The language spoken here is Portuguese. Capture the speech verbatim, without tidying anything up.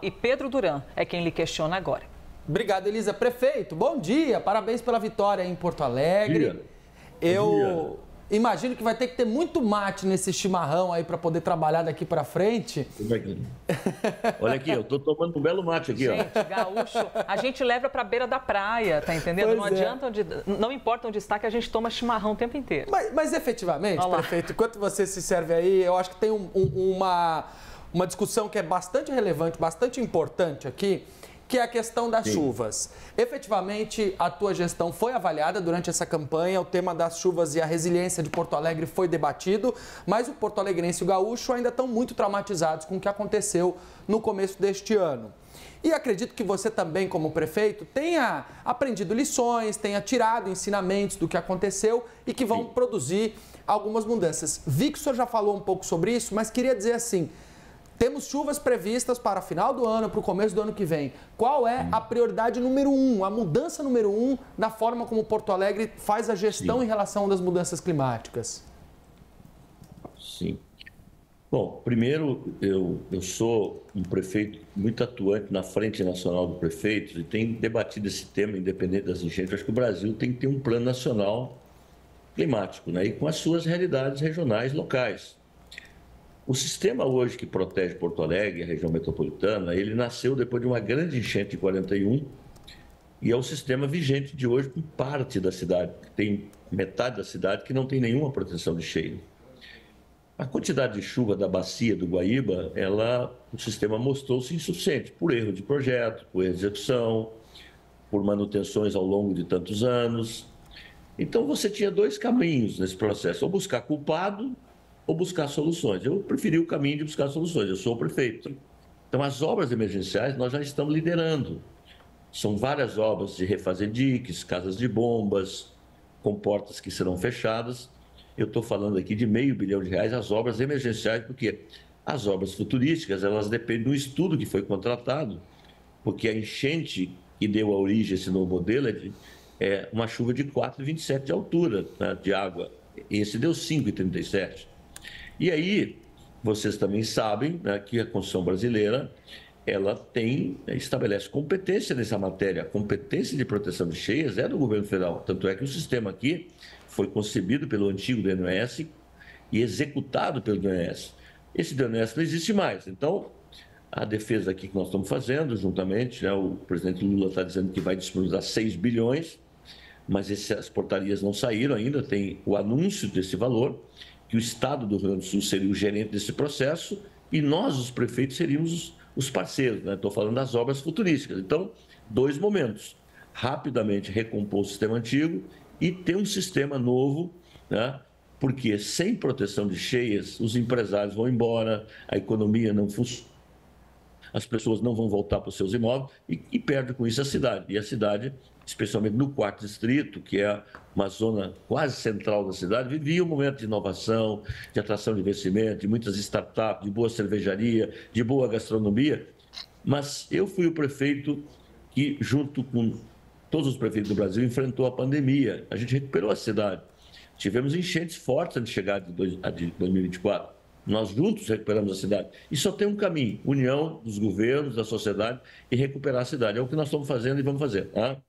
E Pedro Duran é quem lhe questiona agora. Obrigado, Elisa. Prefeito, bom dia. Parabéns pela vitória em Porto Alegre. Bom dia. Eu dia. imagino que vai ter que ter muito mate nesse chimarrão aí para poder trabalhar daqui para frente. Olha aqui, eu tô tomando um belo mate aqui, gente, ó. Gaúcho, a gente leva para a beira da praia, tá entendendo? Pois não é. adianta onde, não importa onde está, que a gente toma chimarrão o tempo inteiro. Mas, mas efetivamente, Olá. prefeito, enquanto você se serve aí, eu acho que tem um, um, uma... Uma discussão que é bastante relevante, bastante importante aqui, que é a questão das Sim. chuvas. Efetivamente, a tua gestão foi avaliada durante essa campanha, o tema das chuvas e a resiliência de Porto Alegre foi debatido, mas o porto-alegrense e o gaúcho ainda estão muito traumatizados com o que aconteceu no começo deste ano. E acredito que você também, como prefeito, tenha aprendido lições, tenha tirado ensinamentos do que aconteceu e que vão Sim. produzir algumas mudanças. Vi que o senhor já falou um pouco sobre isso, mas queria dizer assim... Temos chuvas previstas para o final do ano, para o começo do ano que vem. Qual é a prioridade número um, a mudança número um na forma como Porto Alegre faz a gestão Sim. em relação das mudanças climáticas? Sim. Bom, primeiro, eu, eu sou um prefeito muito atuante na Frente Nacional dos Prefeitos e tenho debatido esse tema, independente das enchentes. Acho que o Brasil tem que ter um plano nacional climático, né? E com as suas realidades regionais, locais. O sistema hoje que protege Porto Alegre, a região metropolitana, ele nasceu depois de uma grande enchente de quarenta e um e é o sistema vigente de hoje com parte da cidade, tem metade da cidade que não tem nenhuma proteção de cheio. A quantidade de chuva da bacia do Guaíba, ela, o sistema mostrou-se insuficiente por erro de projeto, por execução, por manutenções ao longo de tantos anos. Então você tinha dois caminhos nesse processo, ou buscar culpado, ou buscar soluções. Eu preferi o caminho de buscar soluções, eu sou o prefeito. Então, as obras emergenciais nós já estamos liderando. São várias obras de refazer diques, casas de bombas, comportas que serão fechadas. Eu estou falando aqui de meio bilhão de reais as obras emergenciais, porque as obras futurísticas, elas dependem do estudo que foi contratado, porque a enchente que deu a origem a esse novo modelo é, de, é uma chuva de quatro vírgula vinte e sete de altura, né, de água. Esse deu cinco vírgula trinta e sete. E aí, vocês também sabem, né, que a Constituição brasileira, ela tem, estabelece competência nessa matéria. A competência de proteção de cheias é do governo federal. Tanto é que o sistema aqui foi concebido pelo antigo D N O S e executado pelo D N S. Esse D N S não existe mais. Então, a defesa aqui que nós estamos fazendo juntamente, né, o presidente Lula está dizendo que vai disponibilizar seis bilhões, mas essas portarias não saíram ainda, tem o anúncio desse valor, que o Estado do Rio Grande do Sul seria o gerente desse processo e nós, os prefeitos, seríamos os parceiros, né? Estou falando das obras futurísticas. Então, dois momentos. Rapidamente recompor o sistema antigo e ter um sistema novo, né? Porque sem proteção de cheias, os empresários vão embora, a economia não funciona, as pessoas não vão voltar para os seus imóveis e, e perde com isso a cidade. E a cidade, especialmente no quarto distrito, que é uma zona quase central da cidade, vivia um momento de inovação, de atração de investimento, de muitas startups, de boa cervejaria, de boa gastronomia. Mas eu fui o prefeito que, junto com todos os prefeitos do Brasil, enfrentou a pandemia. A gente recuperou a cidade. Tivemos enchentes fortes antes de chegar a dois mil e vinte e quatro. Nós juntos recuperamos a cidade. E só tem um caminho, união dos governos, da sociedade e recuperar a cidade. É o que nós estamos fazendo e vamos fazer, tá?